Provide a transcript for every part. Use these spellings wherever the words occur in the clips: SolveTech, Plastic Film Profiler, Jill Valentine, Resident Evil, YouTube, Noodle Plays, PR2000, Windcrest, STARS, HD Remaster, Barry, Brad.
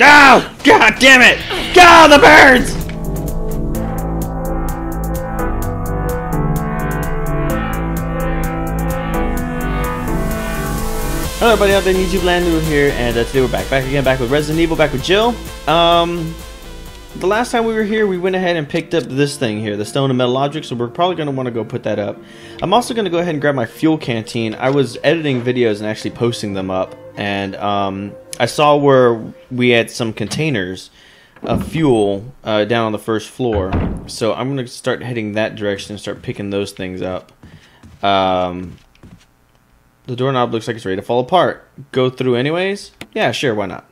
No! God damn it! Go, the birds! Hello everybody out there, YouTube land new here, and today we're back with Resident Evil, back with Jill. The last time we were here, we went ahead and picked up this thing here, the stone and metal object, so we're probably going to want to go put that up. I'm also going to go ahead and grab my fuel canteen. I was editing videos and actually posting them up, and I saw where we had some containers of fuel down on the first floor, so I'm going to start heading that direction and start picking those things up. The doorknob looks like it's ready to fall apart. Go through anyways? Yeah, sure, why not?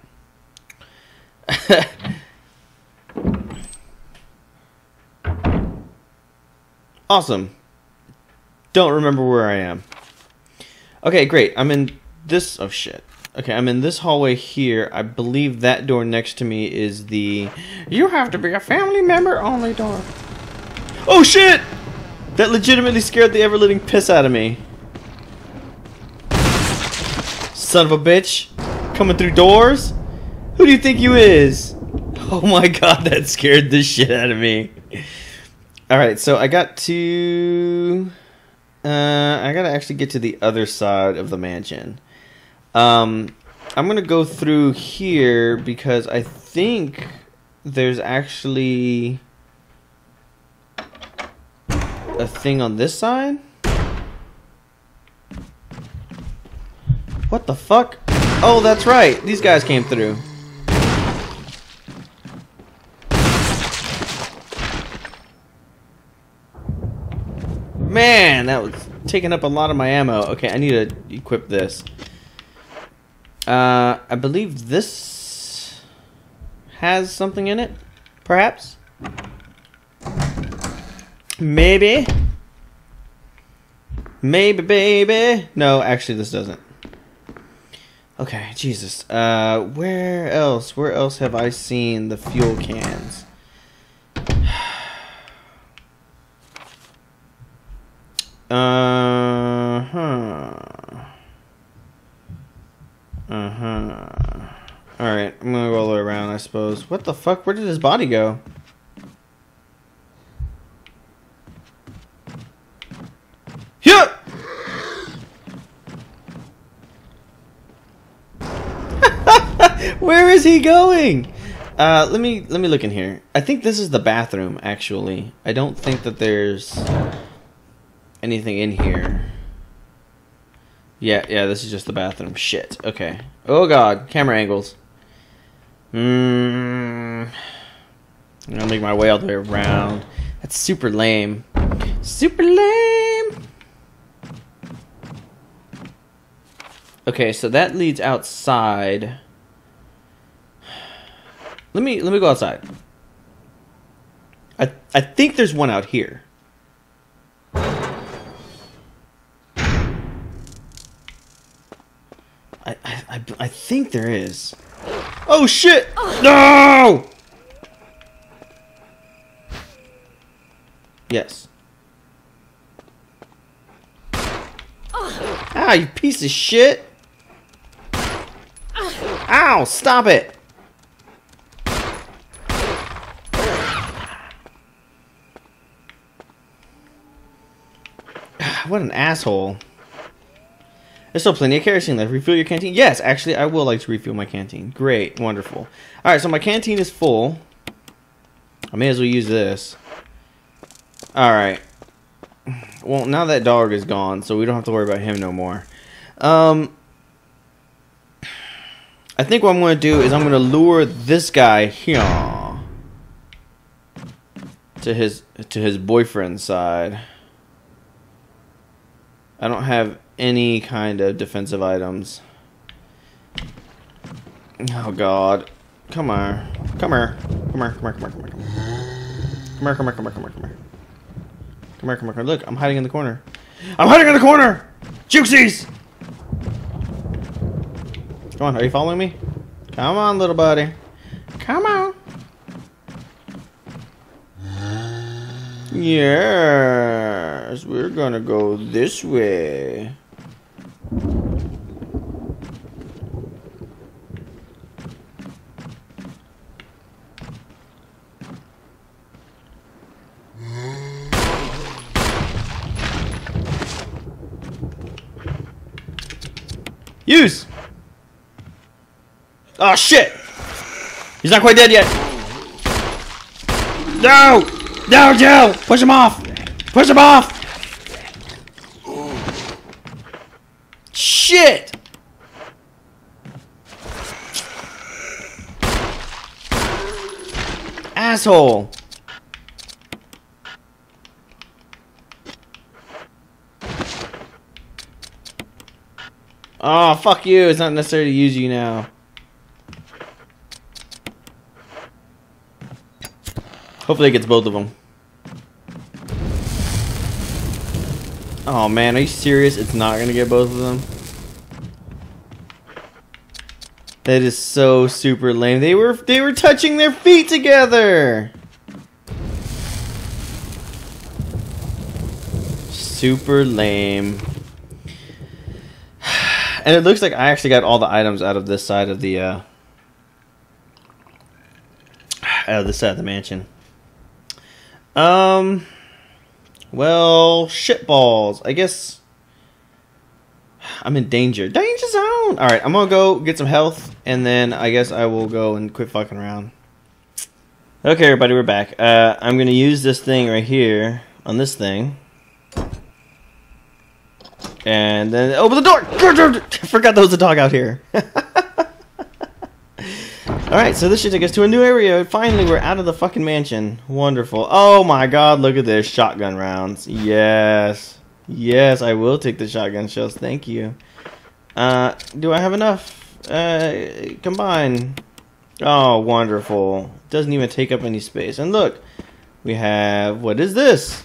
Awesome. Don't remember where I am. Okay, great. I'm in this... Oh, shit. Okay, I'm in this hallway here. I believe that door next to me is the... You have to be a family member only door. Oh, shit! That legitimately scared the ever-living piss out of me. Son of a bitch. Coming through doors? Who do you think you is? Oh, my God. That scared the shit out of me. Alright, so I got to... I gotta actually get to the other side of the mansion. I'm gonna go through here because I think there's actually a thing on this side? What the fuck? Oh, that's right! These guys came through. Man, that was taking up a lot of my ammo. Okay, I need to equip this. I believe this has something in it, perhaps? Maybe? Maybe, baby? No, actually this doesn't. Okay, Jesus. Where else? Where else have I seen the fuel cans? Alright, I'm gonna go all the way around, I suppose. What the fuck? Where did his body go? Yeah! Where is he going? Let me look in here. I think this is the bathroom, actually. I don't think that there's anything in here. Yeah, this is just the bathroom. Shit. Okay. Oh god, camera angles. I'm gonna make my way all the way around. That's super lame. Super lame! Okay, so that leads outside. Let me go outside. I think there's one out here. I think there is. Oh shit! No! Yes. Ah, you piece of shit! Ow! Stop it! What an asshole. There's still plenty of kerosene left. Refill your canteen? Yes, actually, I will like to refill my canteen. Great. Wonderful. Alright, so my canteen is full. I may as well use this. Alright. Well, now that dog is gone, so we don't have to worry about him no more. I think what I'm going to do is I'm going to lure this guy here to his boyfriend's side. I don't have any kind of defensive items. Oh god. Come on. Come here. Come here. Come here. Come here. Come here. Come here. Come here. Come here. Come here. Come here. Come here. Come here. Look, I'm hiding in the corner. I'm hiding in the corner! Juxies! Come on, are you following me? Come on, little buddy. Come on. Yes, we're gonna go this way. Use! Oh shit! He's not quite dead yet! No! No, Jill! Push him off! Push him off! Shit! Asshole! Oh, fuck you. It's not necessary to use you now. Hopefully it gets both of them. Oh, man. Are you serious? It's not going to get both of them? That is so super lame. They were touching their feet together. Super lame. And it looks like I actually got all the items out of this side of the mansion. Well, shitballs. I guess I'm in danger. Danger zone. All right, I'm gonna go get some health, and then I guess I will go and quit fucking around. Okay, everybody, we're back. I'm gonna use this thing right here on this thing. And then open the door! Forgot there was a dog out here. Alright, so this should take us to a new area. Finally, we're out of the fucking mansion. Wonderful. Oh my god, look at this. Shotgun rounds. Yes. Yes, I will take the shotgun shells. Thank you. Do I have enough? Combine. Oh, wonderful. Doesn't even take up any space. And look, we have... What is this?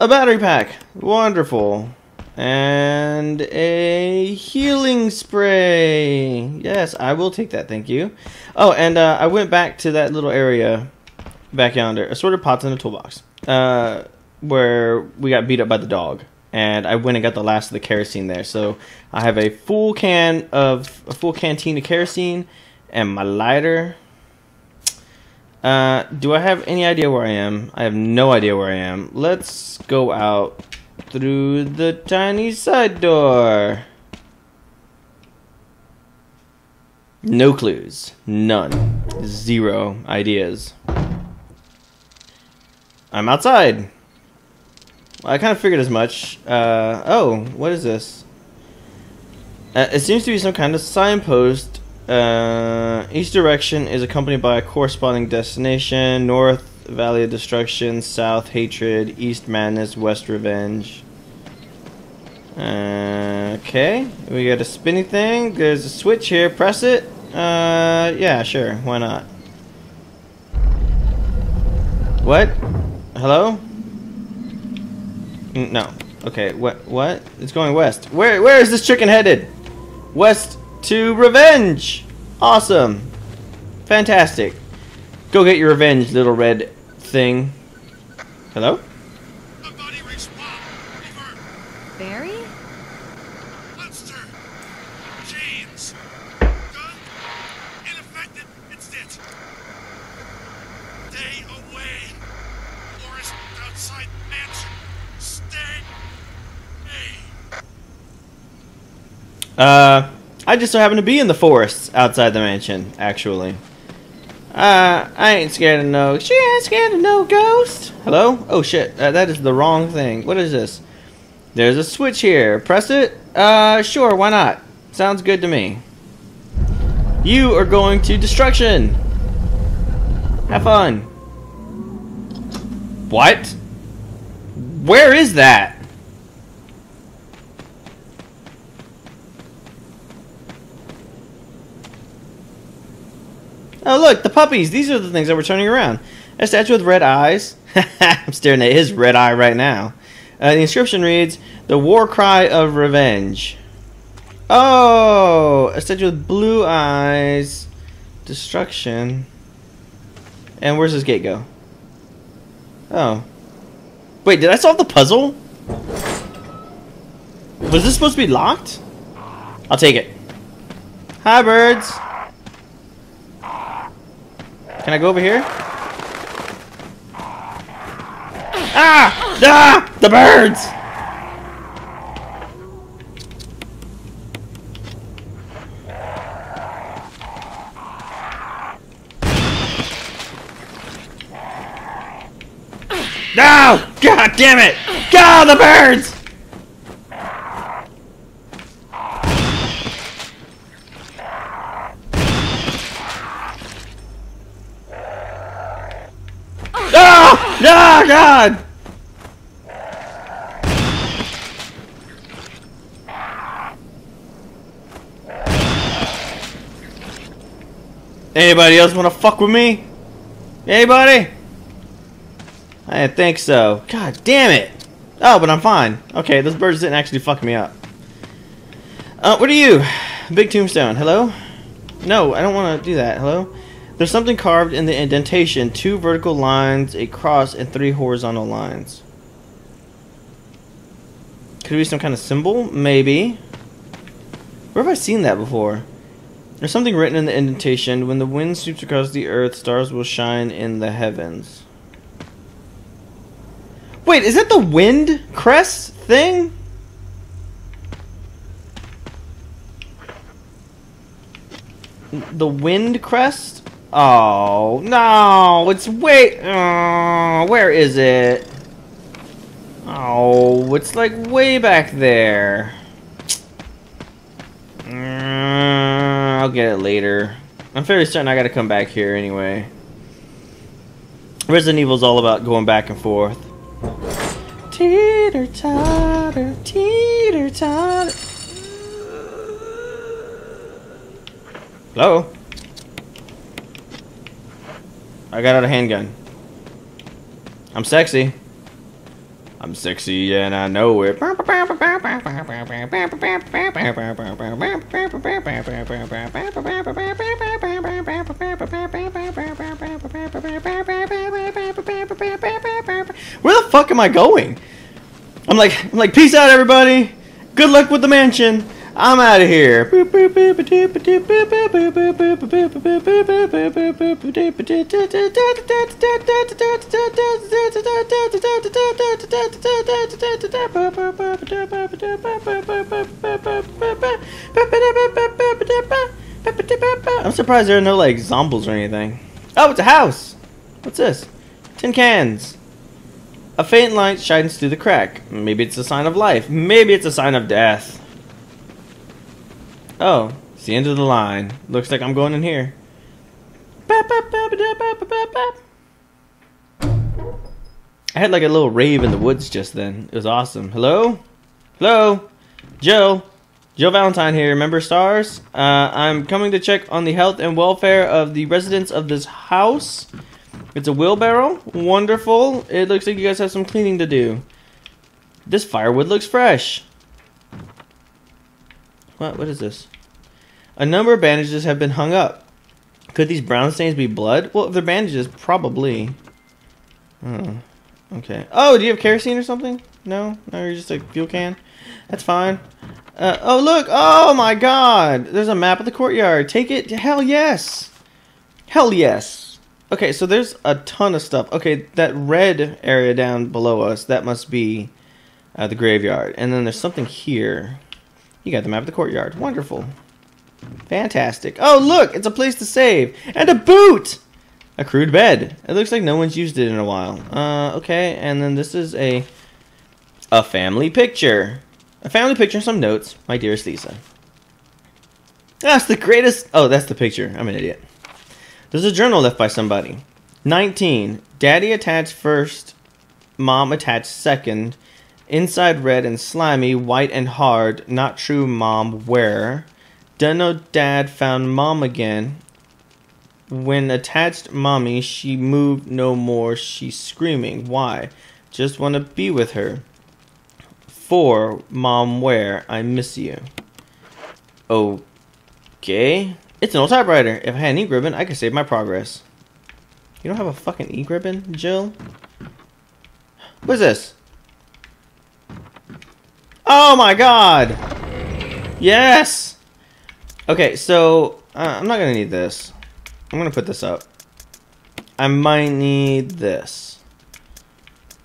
A battery pack. Wonderful. And a healing spray. Yes, I will take that, thank you. Oh, and I went back to that little area back yonder. Assorted pots in a toolbox. Where we got beat up by the dog. And I went and got the last of the kerosene there. So I have a full can of a full canteen of kerosene and my lighter. Do I have any idea where I am? I have no idea where I am. Let's go out through the tiny side door. No clues. None. Zero ideas. I'm outside. I kind of figured as much. Oh, what is this? It seems to be some kind of signpost. Each direction is accompanied by a corresponding destination. North, Valley of Destruction, South, Hatred, East, Madness, West, Revenge. Okay, we got a spinny thing. There's a switch here. Press it. Yeah, sure. Why not? What? Hello? No. Okay, what? It's going west. Where is this chicken headed? West to Revenge! Awesome. Fantastic. Go get your revenge, little red thing. Hello? Barry? Monster. James. Gun. Ineffective. It's it. Stay away. Forest outside mansion. Stay. Hey. I just so happen to be in the forests outside the mansion, actually. I ain't scared of no... She ain't scared of no ghost! Hello? Oh shit, that is the wrong thing. What is this? There's a switch here. Press it? Sure, why not? Sounds good to me. You are going to destruction! Have fun! What? Where is that? Oh, look, the puppies. These are the things that we're turning around. A statue with red eyes. I'm staring at his red eye right now. The inscription reads, "The War Cry of Revenge." Oh, a statue with blue eyes. Destruction. And where's this gate go? Oh. Wait, did I solve the puzzle? Was this supposed to be locked? I'll take it. Hi, birds. Can I go over here? Ah! Ah! The birds! God damn it! Go, the birds! Oh! No, God! Anybody else wanna fuck with me? Anybody? I didn't think so. God damn it! Oh, but I'm fine. Okay, those birds didn't actually fuck me up. What are you? Big tombstone. Hello? No, I don't want to do that. Hello? There's something carved in the indentation. 2 vertical lines, a cross, and 3 horizontal lines. Could it be some kind of symbol? Maybe. Where have I seen that before? There's something written in the indentation. When the wind sweeps across the earth, stars will shine in the heavens. Wait, is that the Windcrest thing? The Windcrest? Oh, no, it's way... Oh, where is it? Oh, it's like way back there. I'll get it later. I'm fairly certain I gotta come back here anyway. Resident Evil's all about going back and forth. Teeter totter, teeter totter. Hello? I got out a handgun. I'm sexy. I'm sexy and I know it. Where the fuck am I going? I'm like, peace out, everybody. Good luck with the mansion. I'm out of here. I'm surprised there are no like zombies or anything. Oh, it's a house. What's this? Tin cans. A faint light shines through the crack. Maybe it's a sign of life. Maybe it's a sign of death. Oh, it's the end of the line. Looks like I'm going in here. I had like a little rave in the woods just then. It was awesome. Hello? Hello? Jill? Jill Valentine here. Remember STARS? I'm coming to check on the health and welfare of the residents of this house. It's a wheelbarrow. Wonderful. It looks like you guys have some cleaning to do. This firewood looks fresh. What is this? A number of bandages have been hung up. Could these brown stains be blood? Well, if they're bandages, probably. Oh, okay. Oh, do you have kerosene or something? No? No, you're just a fuel can? That's fine. Oh, look! Oh, my God! There's a map of the courtyard. Take it. Hell yes! Hell yes! Okay, so there's a ton of stuff. Okay, that red area down below us, that must be the graveyard. And then there's something here. You got the map of the courtyard. Wonderful. Fantastic. Oh, look! It's a place to save! And a boot! A crude bed. It looks like no one's used it in a while. Okay, and then this is a family picture. A family picture and some notes. My dearest Lisa. That's the greatest... Oh, that's the picture. I'm an idiot. There's a journal left by somebody. 19. Daddy attached first. Mom attached second. Inside red and slimy, white and hard, not true mom, where? Dunno dad found mom again. When attached mommy, she moved no more, she's screaming. Why? Just want to be with her. 4, mom, where? I miss you. Okay. It's an old typewriter. If I had an e-ribbon, I could save my progress. You don't have a fucking e-ribbon, Jill? What's this? Oh my God! Yes! Okay, so I'm not gonna need this. I'm gonna put this up. I might need this.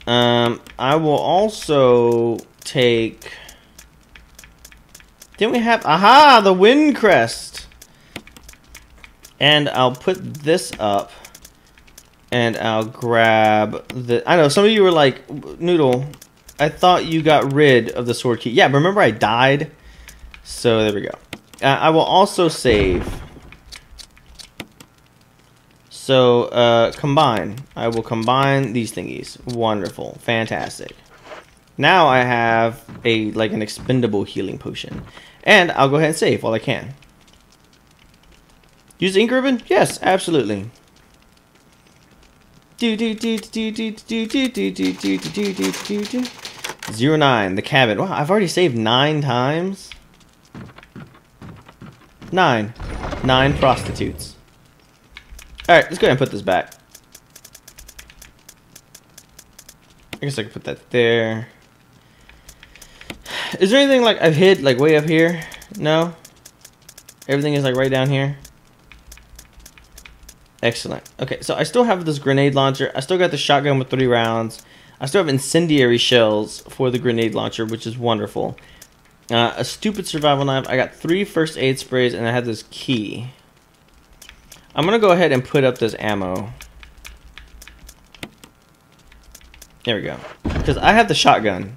I will also take... Didn't we have... Aha! The Windcrest! And I'll put this up. And I'll grab the... I know, some of you were like, Noodle, I thought you got rid of the sword key. Yeah, remember I died? So there we go. I will also save. So combine. I will combine these thingies. Wonderful. Fantastic. Now I have a an expendable healing potion. And I'll go ahead and save while I can. Use the ink ribbon? Yes, absolutely. Do do do do do do do do do do do do do 09, the cabin. Wow, I've already saved 9 times. 9 prostitutes. Alright, let's go ahead and put this back. I guess I can put that there. Is there anything I've hid way up here? No? Everything is right down here. Excellent. Okay, so I still have this grenade launcher. I still got the shotgun with 3 rounds. I still have incendiary shells for the grenade launcher, which is wonderful. A stupid survival knife. I got 3 first aid sprays, and I have this key. I'm going to go ahead and put up this ammo. There we go. Because I have the shotgun.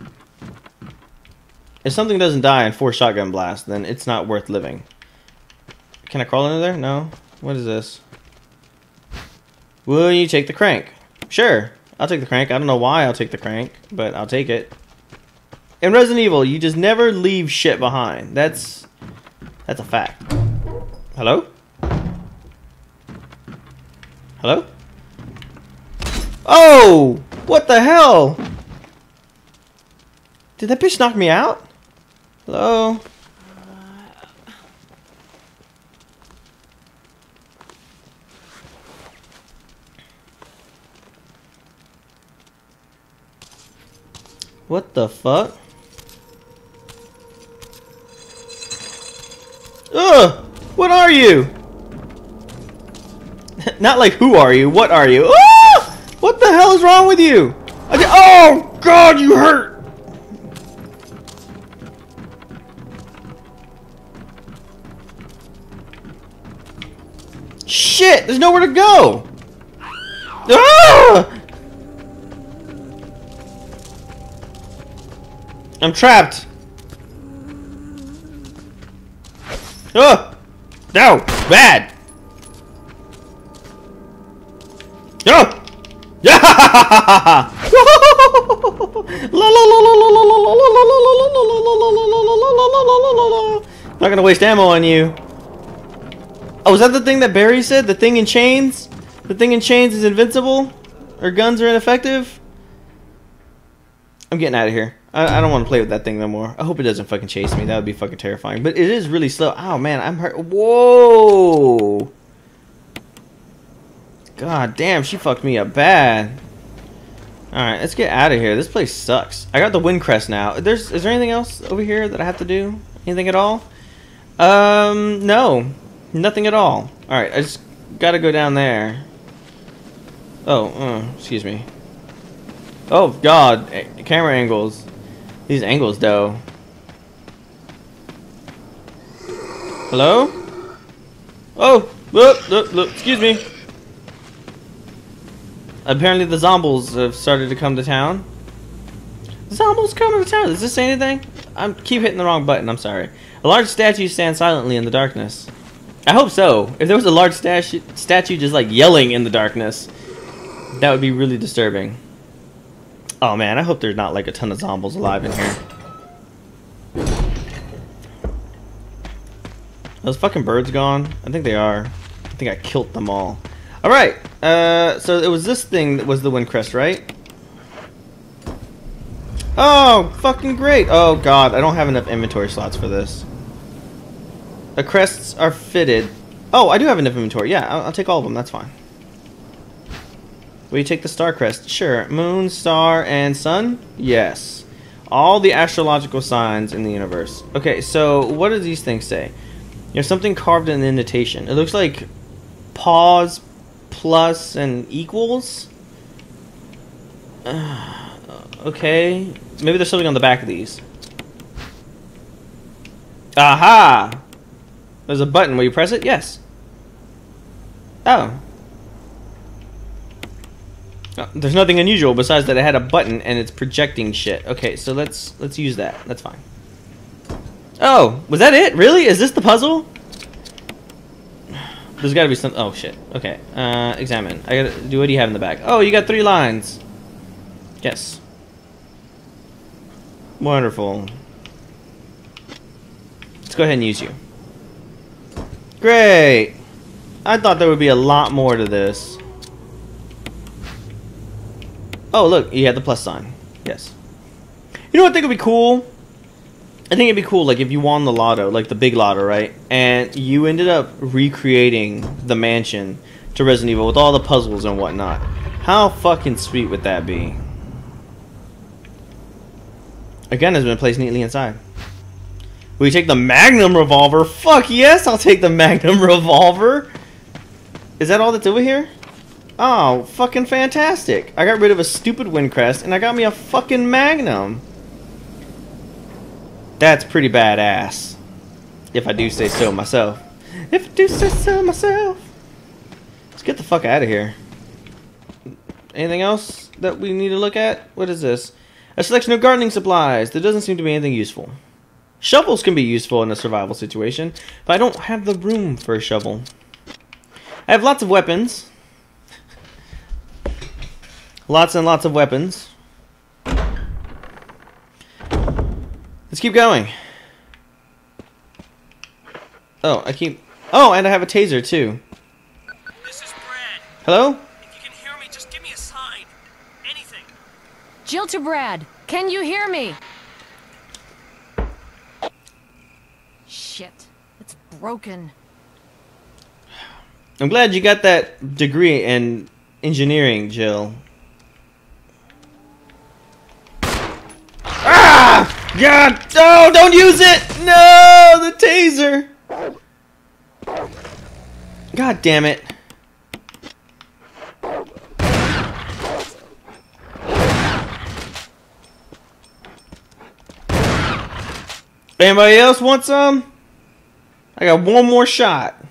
If something doesn't die in 4 shotgun blasts, then it's not worth living. Can I crawl into there? No? What is this? Will you take the crank? Sure, I'll take the crank. I don't know why I'll take the crank, but I'll take it. In Resident Evil, you just never leave shit behind. That's a fact. Hello? Hello? Oh! What the hell? Did that bitch knock me out? Hello? What the fuck? Ugh! What are you? Not like who are you? What are you? Ah! What the hell is wrong with you? Oh God! You hurt. Shit! There's nowhere to go. Ah! I'm trapped. Oh! No! Bad! Oh! Yeah! I'm not gonna waste ammo on you. Oh, is that the thing that Barry said? The thing in chains? The thing in chains is invincible? Or guns are ineffective? I'm getting out of here. I don't want to play with that thing no more. I hope it doesn't fucking chase me. That would be fucking terrifying. But it is really slow. Oh, man. I'm hurt. Whoa. God damn. She fucked me up bad. All right. Let's get out of here. This place sucks. I got the Windcrest now. Is there anything else over here that I have to do? Anything at all? No. Nothing at all. All right. I just got to go down there. Oh, excuse me. Oh, God. Camera angles. These angles, though. Hello? Oh! Look, excuse me. Apparently the zombies have started to come to town. Zombies coming to town. Does this say anything? I keep hitting the wrong button. I'm sorry. A large statue stands silently in the darkness. I hope so. If there was a large statue just, yelling in the darkness, that would be really disturbing. Oh man, I hope there's not a ton of zombies alive in here. Those fucking birds gone? I think they are. I think I killed them all. Alright, so it was this thing that was the Windcrest, right? Oh, fucking great! Oh god, I don't have enough inventory slots for this. The crests are fitted. Oh, I do have enough inventory. Yeah, I'll take all of them, that's fine. Will you take the star crest? Sure. Moon, star, and sun? Yes. All the astrological signs in the universe. Okay, so what do these things say? There's something carved in the indentation. It looks like pause, plus, and equals? Okay. Maybe there's something on the back of these. Aha! There's a button. Will you press it? Yes. Oh. There's nothing unusual besides that it had a button and it's projecting shit. Okay, so let's use that. That's fine. Oh, was that it? Really? Is this the puzzle? There's gotta be some... Oh, shit. Okay. Examine. I gotta... do. What do you have in the back? Oh, you got 3 lines. Yes. Wonderful. Let's go ahead and use you. Great! I thought there would be a lot more to this. Oh, look. You had the plus sign. Yes. You know what I think would be cool? I think it'd be cool, like, if you won the lotto, like the big lotto, right? And you ended up recreating the mansion to Resident Evil with all the puzzles and whatnot. How fucking sweet would that be? A gun has been placed neatly inside. Will you take the Magnum revolver? Fuck yes, I'll take the Magnum revolver! Is that all that's over here? Oh, fucking fantastic. I got rid of a stupid Windcrest, and I got me a fucking Magnum. That's pretty badass, if I do say so myself. If I do say so myself. Let's get the fuck out of here. Anything else that we need to look at? What is this? A selection of gardening supplies. There doesn't seem to be anything useful. Shovels can be useful in a survival situation, but I don't have the room for a shovel. I have lots of weapons. Lots and lots of weapons. Let's keep going. Oh, and I have a taser too. This is Brad. Hello? If you can hear me, just give me a sign. Anything. Jill to Brad. Can you hear me? Shit. It's broken. I'm glad you got that degree in engineering, Jill. God! No! Don't use it! No! The taser! God damn it. Anybody else want some? I got one more shot.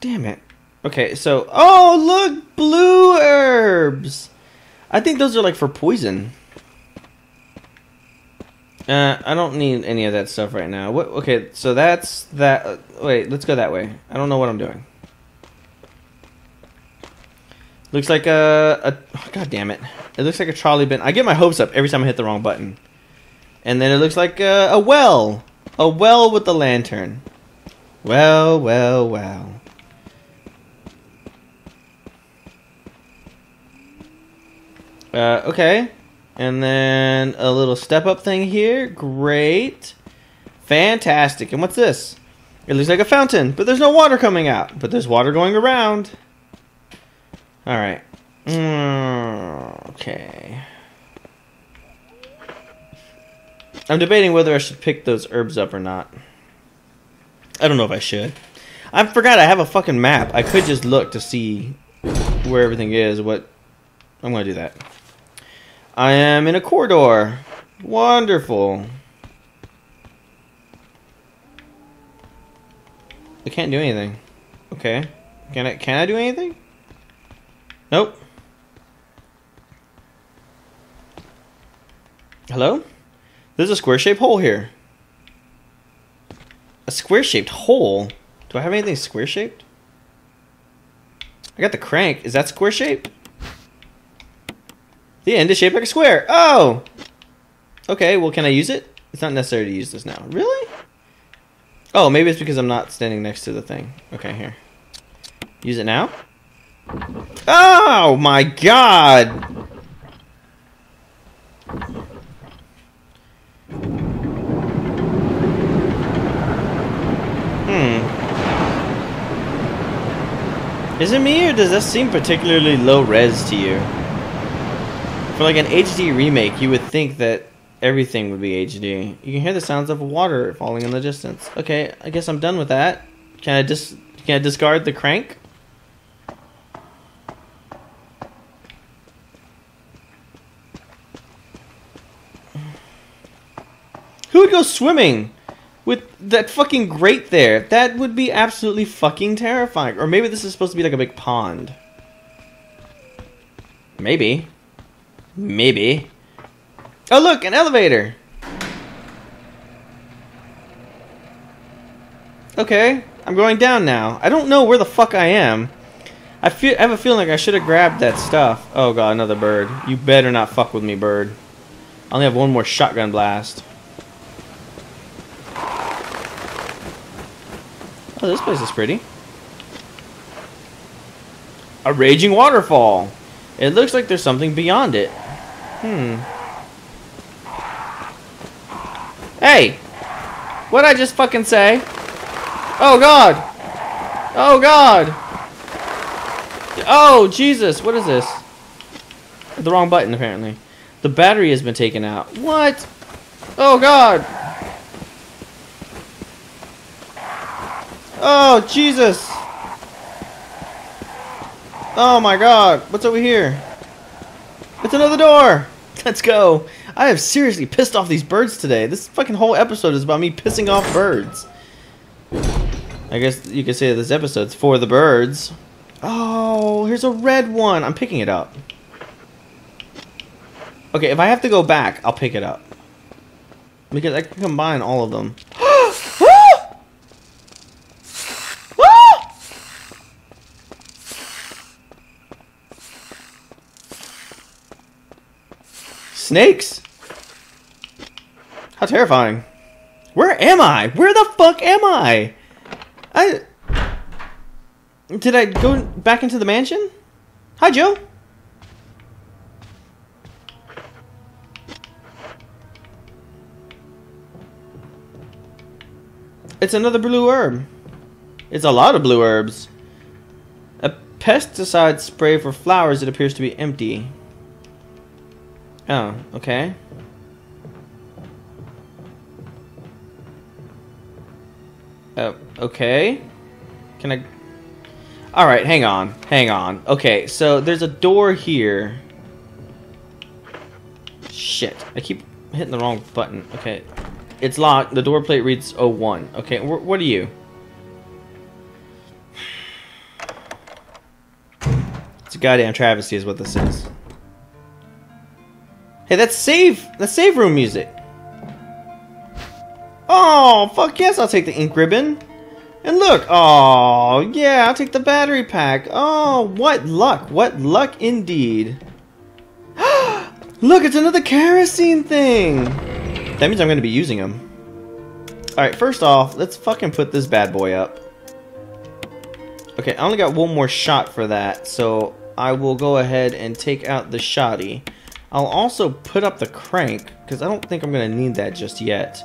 Damn it. Okay, so... Oh, look! Blue herbs! I think those are like for poison. I don't need any of that stuff right now. What? Okay, so that's that. Wait, let's go that way. I don't know what I'm doing. Looks like a God damn it! It looks like a trolley bin. I get my hopes up every time I hit the wrong button. And then it looks like a well with the lantern. Well, well, well. Okay, and then a little step-up thing here. Great. Fantastic. And what's this? It looks like a fountain, but there's no water coming out. But there's water going around. Alright. Okay. I'm debating whether I should pick those herbs up or not. I don't know if I should. I forgot I have a fucking map. I could just look to see where everything is, what... I'm gonna do that. I am in a corridor. Wonderful. I can't do anything. Okay. Can I do anything? Nope. Hello? There's a square-shaped hole here. A square-shaped hole? Do I have anything square-shaped? I got the crank. Is that square-shaped? The end is shaped like a square. Oh! Okay, well, can I use it? It's not necessary to use this now. Really? Oh, maybe it's because I'm not standing next to the thing. Okay, here. Use it now? Oh, my God! Hmm. Is it me, or does that seem particularly low-res to you? For like an HD remake, you would think that everything would be HD. You can hear the sounds of water falling in the distance. Okay, I guess I'm done with that. Can I discard the crank? Who would go swimming? with that fucking grate there. That would be absolutely fucking terrifying. Or maybe this is supposed to be like a big pond. Maybe. Maybe. Oh look, an elevator! Okay, I'm going down now. I don't know where the fuck I am. I have a feeling like I should have grabbed that stuff. Oh god, another bird. You better not fuck with me, bird. I only have one more shotgun blast. Oh, this place is pretty. A raging waterfall. It looks like there's something beyond it. Hey! What'd I just fucking say? Oh god! Oh god! Oh, Jesus! What is this? The wrong button, apparently. The battery has been taken out. What? Oh, God! Oh, Jesus! Oh, my God! What's over here? It's another door! Let's go! I have seriously pissed off these birds today. This fucking whole episode is about me pissing off birds. I guess you could say that this episode's for the birds. Oh, here's a red one. I'm picking it up. Okay, if I have to go back, I'll pick it up. Because I can combine all of them. Snakes? How terrifying. Where am I? Where the fuck am I? Did I go back into the mansion? Hi, Joe. It's another blue herb. It's a lot of blue herbs. A pesticide spray for flowers. It appears to be empty. Oh, okay. Oh, okay. Can I... Alright, hang on. Hang on. Okay, so there's a door here. Shit. I keep hitting the wrong button. Okay. It's locked. The door plate reads 01. Okay, what are you? It's a goddamn travesty is what this is. Hey, that's save room music. Oh, fuck yes, I'll take the ink ribbon. And look, oh yeah, I'll take the battery pack. Oh, what luck indeed. Look, it's another kerosene thing. That means I'm gonna be using them. All right, first off, let's fucking put this bad boy up. Okay, I only got one more shot for that, so I will go ahead and take out the shotty. I'll also put up the crank, because I don't think I'm gonna need that just yet.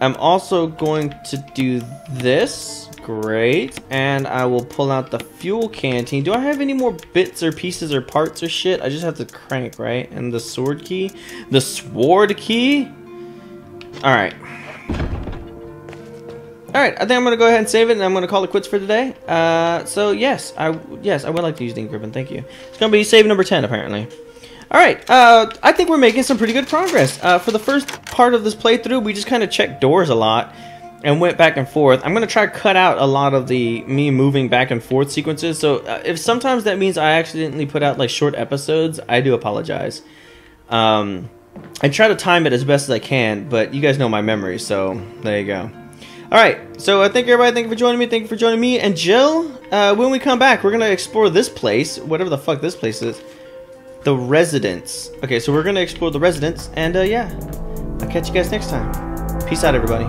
I'm also going to do this. Great. And I will pull out the fuel canteen. Do I have any more bits or pieces or parts or shit? I just have the crank, right? And the sword key? The sword key? Alright. Alright, I think I'm going to go ahead and save it, and I'm going to call it quits for today. So, yes, I would like to use the ink ribbon. Thank you. It's going to be save number 10, apparently. Alright, I think we're making some pretty good progress. For the first part of this playthrough, we just kind of checked doors a lot and went back and forth. I'm going to try to cut out a lot of the me moving back and forth sequences. So if sometimes that means I accidentally put out like short episodes, I do apologize. I try to time it as best as I can, but you guys know my memory, so there you go. Alright, so I thank everybody. Thank you for joining me. Thank you for joining me and Jill. When we come back, we're going to explore this place, whatever the fuck this place is. The residence. Okay, so we're gonna explore the residence, and yeah, I'll catch you guys next time. Peace out, everybody.